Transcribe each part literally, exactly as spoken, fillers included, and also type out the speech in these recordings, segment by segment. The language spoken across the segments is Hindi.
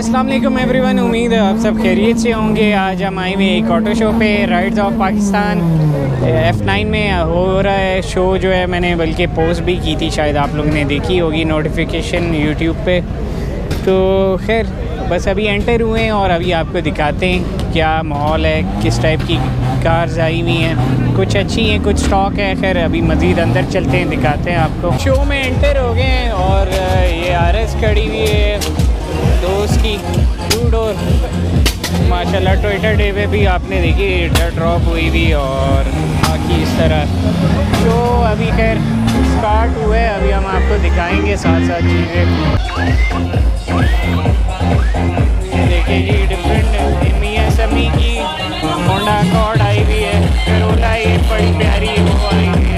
अस्सलाम वालेकुम एवरीवन, उम्मीद है आप सब खैरियत से होंगे। आज हम आए हुए एक ऑटो शो पे, rides of Pakistan F nine में हो रहा है शो जो है। मैंने बल्कि पोस्ट भी की थी, शायद आप लोगों ने देखी होगी नोटिफिकेशन यूट्यूब पे। तो खैर बस अभी एंटर हुए हैं और अभी आपको दिखाते हैं क्या माहौल है, किस टाइप की कार्स आई हुई हैं। कुछ अच्छी हैं, कुछ स्टॉक है। खैर अभी मज़ीद अंदर चलते हैं, दिखाते हैं आपको। शो में एंटर हो गए हैं और ये आर एस खड़ी हुई है दोस्त की, टू डोर माशाल्लाह। टोयोटा डे पे भी आपने देखी ड्रॉप हुई भी और बाकी इस तरह। तो अभी खैर स्टार्ट हुए, अभी हम आपको दिखाएंगे साथ साथ चीज़ें। देखिए जी, different M E S M E की होंडा कॉर्ड आई हुई है, करोला ये बड़ी प्यारी वो आई हुई है।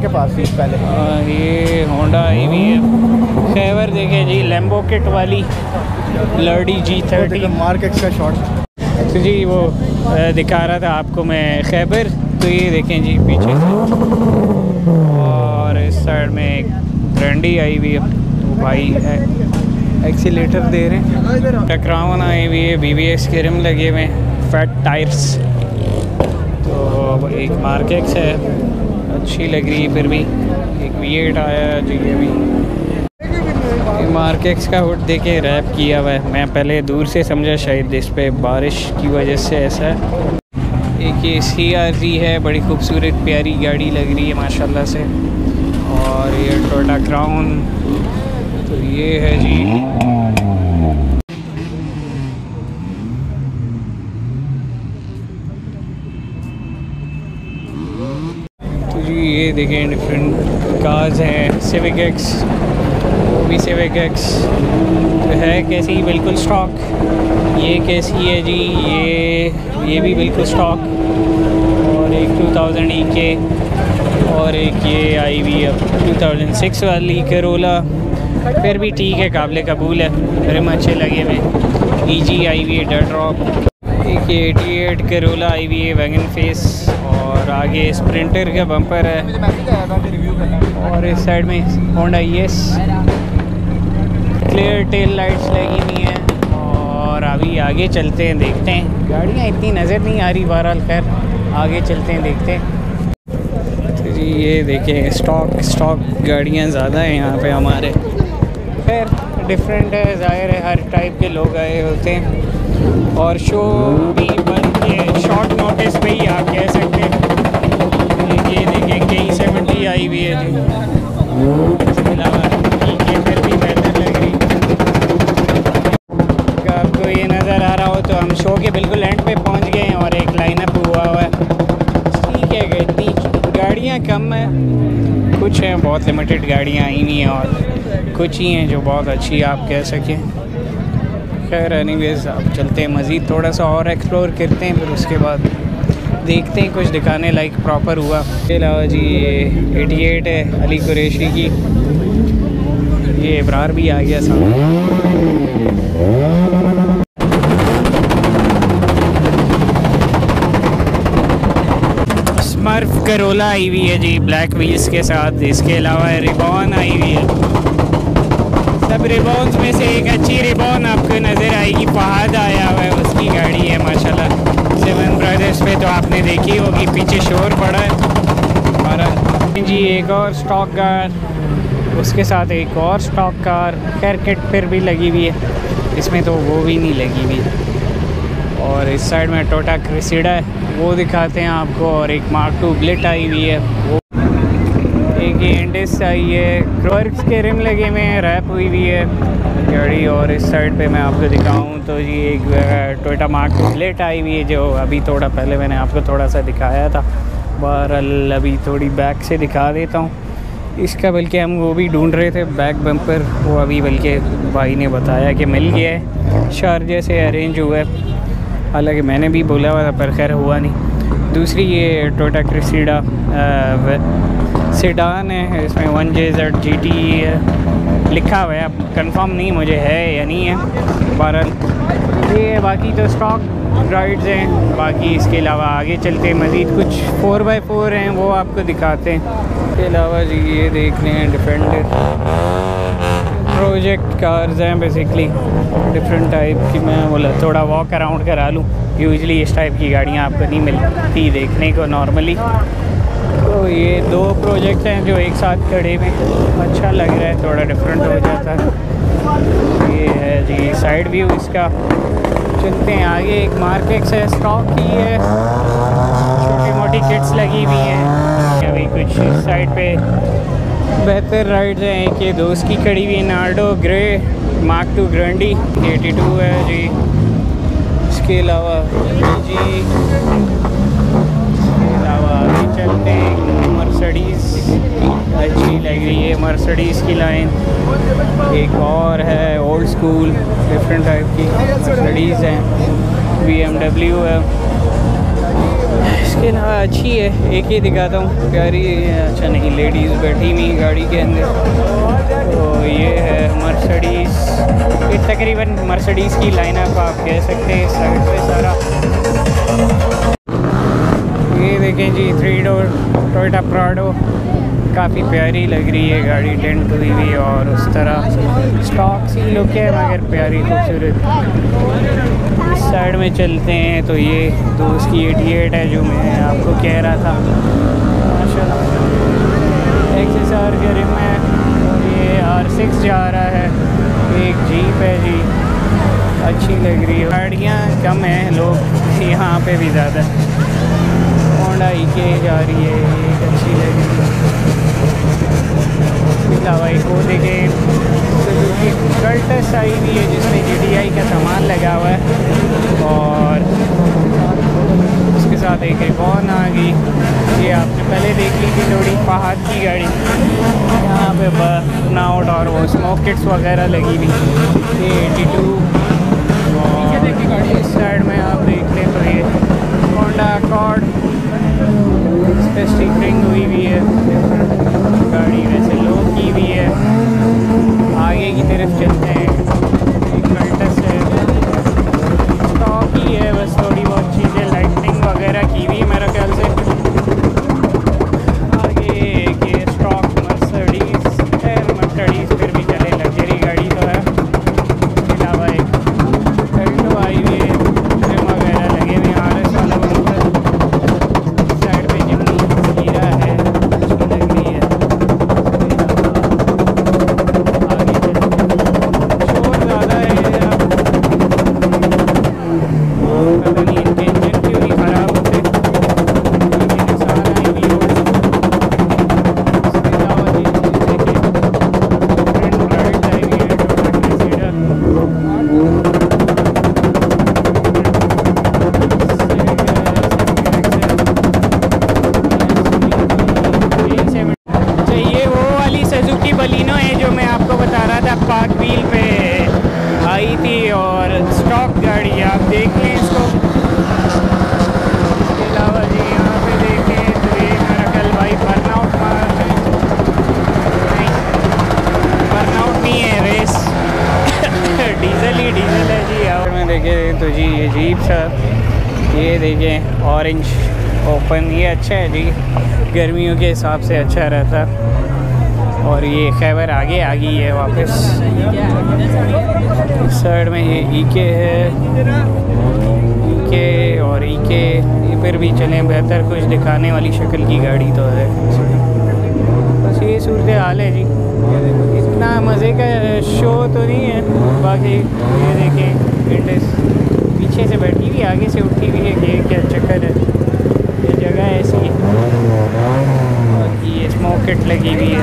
के पास ही पहले आ, ये होंडा आई हुई है। फेवर देखे जी, लैम्बो किट वाली लर्डी जी थर्टी मार्क एक्स का शॉट। तो जी वो दिखा रहा था आपको मैं खैबर। तो ये देखें जी पीछे से, और इस साइड में एक ट्रेंडी आई हुई है भाई है, एक्सीलेटर दे रहे हैं। क्राउन आई हुई है, बी वी एक्स के रिम लगे हुए हैं, फैट टायर्स। तो एक मार्क एक्स है, अच्छी लग रही है। फिर भी एक वी एट आया जी, ये भी मार्केक्स का हुड देखे रैप किया हुआ है। मैं पहले दूर से समझा शायद इस पर बारिश की वजह से ऐसा है। एक ये सी आर वी है, बड़ी खूबसूरत प्यारी गाड़ी लग रही है माशाल्लाह से। और ये टोयोटा क्राउन, तो ये है जी। ये देखें डिफरेंट कार्स हैं, सिविक एक्स, वो भी सिविक एक्स तो है कैसी, बिल्कुल स्टॉक। ये कैसी है जी, ये ये भी बिल्कुल स्टॉक। और एक टू थाउजेंड ई के, और एक ये आई वी अब टू थाउजेंड सिक्स वाली करोला, फिर भी ठीक है, काबिल कबूल है। रिम अच्छे लगे हुए, ई जी आई वी डर ड्रॉप। एक eighty eight Corolla I V wagon face, और आगे स्प्रिंटर का बम्पर है। और इस साइड में Honda yes, clear tail lights लगी हुई हैं। और अभी आगे चलते हैं, देखते हैं। गाड़ियाँ इतनी नज़र नहीं आ रही बहरहाल, खैर आगे चलते हैं, देखते हैं। तो जी ये देखें स्टॉक स्टॉक गाड़ियाँ ज़्यादा हैं यहाँ पे हमारे। खैर डिफरेंट है, ज़ाहिर है हर टाइप के लोग आए होते हैं। और शो भी बंद है, शॉर्ट नोटिस पे ही आप कह सकते हैं। ये देखें के ई सेवेंटी आई हुई है जी, इसके अलावा ठीक है, फिर भी बेहतर लग रही। अगर आपको ये नज़र आ रहा हो तो हम शो के बिल्कुल एंड पे पहुंच गए हैं और एक लाइनअप हुआ हुआ है। ठीक है, इतनी गाड़ियाँ कम है, कुछ हैं बहुत लिमिटेड गाड़ियाँ आई हुई हैं, और कुछ ही हैं जो बहुत अच्छी आप कह सकें। खैर एनीवेज आप चलते हैं, मज़ीद थोड़ा सा और एक्सप्लोर करते हैं, फिर उसके बाद देखते हैं कुछ दिखाने लायक प्रॉपर हुआ। इसके अलावा जी ये एटी एट है अली कुरैशी की, ये इब्रार भी आ गया सामने। स्मर्फ करोला आई हुई है जी, ब्लैक व्हील्स के साथ। इसके अलावा रिबॉन आई हुई है, सब रिबॉन्स में से एक अच्छी रिबॉन आपको नज़र आएगी। फहाद आया हुआ है, उसकी गाड़ी है माशाल्लाह। सेवन ब्रदर्स पे तो आपने देखी होगी, पीछे शोर पड़ा है। और जी एक और स्टॉक कार, उसके साथ एक और स्टॉक कार। खैर किट फिर भी लगी हुई है इसमें, तो वो भी नहीं लगी हुई। और इस साइड में टोयोटा क्रिसिडा है, वो दिखाते हैं आपको। और एक मार्क टू बुलेट आई हुई है, वो इंडेस आई है, क्रोवर्क्स के रिम लगे हुए हैं, रैप हुई हुई है गाड़ी। और इस साइड पे मैं आपको दिखाऊं तो जी एक टोयोटा मार्क टू बुलेट आई हुई है, जो अभी थोड़ा पहले मैंने आपको थोड़ा सा दिखाया था। बहरहाल अभी थोड़ी बैक से दिखा देता हूं इसका, बल्कि हम वो भी ढूंढ रहे थे बैक बम्पर, वो अभी बल्कि भाई ने बताया कि मिल गया है, शारजा से अरेंज हुआ है। हालाँकि मैंने भी बोला हुआ था पर खैर हुआ नहीं। दूसरी ये टोयोटा क्रिसिडा सेडान है, इसमें one J Z G T है लिखा हुआ है, अब कंफर्म नहीं मुझे है या नहीं है। बहरहाल ये बाकी तो स्टॉक राइड्स हैं। बाकी इसके अलावा आगे चलते मज़ीद कुछ फोर बाई फोर हैं, वो आपको दिखाते हैं। इसके अलावा जी ये देख लें डिफेंडर प्रोजेक्ट कार्स हैं बेसिकली डिफरेंट टाइप की। मैं बोला थोड़ा वॉक अराउंड करा लूँ, यूजली इस टाइप की गाड़ियाँ आपको नहीं मिलती देखने को नॉर्मली। तो ये दो प्रोजेक्ट हैं जो एक साथ खड़े में, अच्छा लग रहा है, थोड़ा डिफरेंट हो जाता है। ये है जी साइड व्यू इसका। चलते हैं आगे, एक मार्केट से स्टॉक की है, छोटी मोटी किट्स लगी हुई हैं। अभी कुछ साइड पे बेहतर राइड्स हैं। एक ये दोस्त की खड़ी हुई Nardo grey Mark two Grande eighty two है जी। इसके अलावा जी इसके अलावा अभी चलते हैं, मर्सिडीज़ अच्छी लग रही है, मर्सिडीज़ की लाइन। एक और है ओल्ड स्कूल डिफरेंट टाइप की मर्सिडीज़ हैं, बी एम डब्ल्यू है। इसके अलावा अच्छी है, एक ही दिखाता हूँ प्यारी। अच्छा नहीं, लेडीज़ बैठी हुई गाड़ी के अंदर। तो ये है मर्सिडीज़, ये तकरीबन मर्सिडीज़ की लाइनअप आप कह सकते हैं। साइड पे सारा ये देखें जी, थ्री डोर टोयोटा प्राडो, काफ़ी प्यारी लग रही है गाड़ी, टेंट हुई हुई और उस तरह स्टॉक सी लुक है मगर प्यारी खूबसूरत। इस साइड में चलते हैं तो ये तो उसकी एटी एट है जो मैं आपको कह रहा था। माशाल्लाह एक्सेसर के रिम में ये आर सिक्स जा रहा है। एक जीप है जी, अच्छी लग रही है। गाड़ियाँ कम हैं, लोग यहाँ पे भी ज़्यादा। होंडा ईके जा रही है, एक अच्छी लग रही है। भाई को देखे कल्टस आई हुई है जिसमें जी टी आई का सामान लगा हुआ है और उसके साथ एक रिबॉन आ गई। ये आपने पहले देख ली थी थोड़ी पहाड़ की गाड़ी। यहाँ पे बर्नआउट और वो स्मोक किट्स वगैरह लगी हुई। ये एटी टू गाड़ी। इस साइड में आप देख लें तो ये होंडा कॉर्ड, इस पर स्टिकरिंग हुई हुई है गाड़ी, वैसे लो की भी है। आगे की तरफ चलते हैं, एक कल्टस है, स्टॉक ही है बस, थोड़ी बहुत चीज़ें लाइटिंग वगैरह की भी मेरे ख्याल से। आगे ये स्टॉक मर्सिडीज़ है, मर्सिडीज़ फिर भी चले, लग्जरी गाड़ी तो है। इसके अलावा एक अल्टो आई हुई है, जिम वगैरह लगे हुए आर एस वाला बंद साइड पर जिम हीरा है। ऑरेंज ओपन, ये अच्छा है जी, गर्मियों के हिसाब से अच्छा रहता। और ये खैबर आगे आ गई है वापस। इस साइड में ये ईके है, ईके और ईके ये फिर भी चले, बेहतर कुछ दिखाने वाली शक्ल की गाड़ी तो है। बस ये सूरत हाल है जी, इतना मज़े का शो तो नहीं है। बाकी ये देखें लेटेस्ट, पीछे से बैठी हुई आगे से उठी हुई है, ये क्या चक्कर है, ये जगह ऐसी है। ये स्मोक किट लगी हुई है।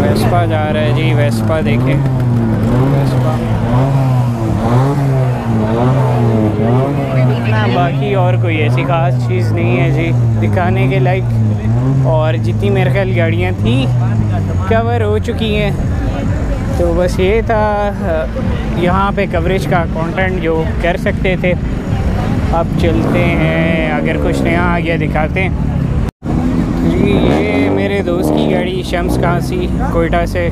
वेस्पा जा रहा है जी, वेस्पा देखें, वेस्पा। बाकी और कोई ऐसी खास चीज़ नहीं है जी दिखाने के लायक, और जितनी मेरे ख्याल गाड़ियाँ थी कवर हो चुकी हैं। तो बस ये था यहाँ पे कवरेज का कंटेंट जो कर सकते थे। अब चलते हैं, अगर कुछ नया आ गया दिखाते हैं जी। ये मेरे दोस्त की गाड़ी शम्स कासी कोयटा से,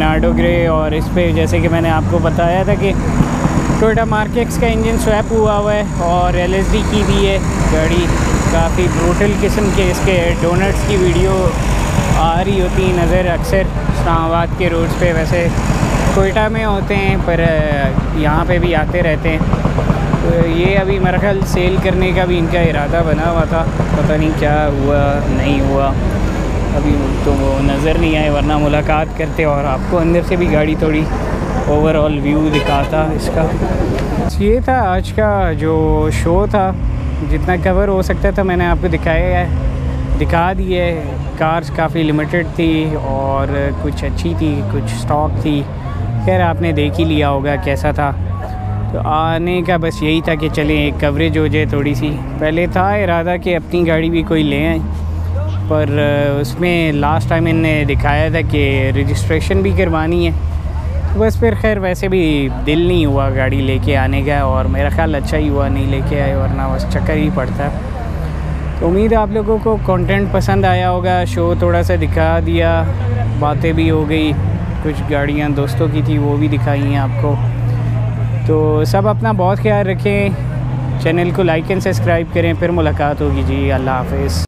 नार्डो ग्रे, और इस पर जैसे कि मैंने आपको बताया था कि टोयोटा मार्क एक्स का इंजन स्वैप हुआ हुआ है और एल एस डी की भी है गाड़ी। काफ़ी ब्रूटल किस्म के इसके डोनट्स की वीडियो आ रही होती नज़र अक्सर इस्लामाबाद के रोड्स पे। वैसे कोयटा में होते हैं पर यहाँ पे भी आते रहते हैं। तो ये अभी मेरा ख्याल सेल करने का भी इनका इरादा बना हुआ था, पता नहीं क्या हुआ नहीं हुआ, अभी तो वो नज़र नहीं आए, वरना मुलाकात करते और आपको अंदर से भी गाड़ी थोड़ी ओवरऑल व्यू दिखाता इसका। ये था आज का जो शो था, जितना कवर हो सकता था मैंने आपको दिखाया है, दिखा दिए। कार्स काफ़ी लिमिटेड थी और कुछ अच्छी थी, कुछ स्टॉक थी। खैर आपने देख ही लिया होगा कैसा था। तो आने का बस यही था कि चलें एक कवरेज हो जाए थोड़ी सी। पहले था इरादा कि अपनी गाड़ी भी कोई ले आए, पर उसमें लास्ट टाइम इन्होंने दिखाया था कि रजिस्ट्रेशन भी करवानी है, तो बस फिर खैर वैसे भी दिल नहीं हुआ गाड़ी लेके आने का। और मेरा ख्याल अच्छा ही हुआ नहीं लेके आए, वरना बस चक्कर ही पड़ता। तो उम्मीद है आप लोगों को कंटेंट पसंद आया होगा। शो थोड़ा सा दिखा दिया, बातें भी हो गई, कुछ गाड़ियां दोस्तों की थी वो भी दिखाई हैं आपको। तो सब अपना बहुत ख्याल रखें, चैनल को लाइक एंड सब्सक्राइब करें। फिर मुलाकात होगी जी, अल्लाह हाफिज़।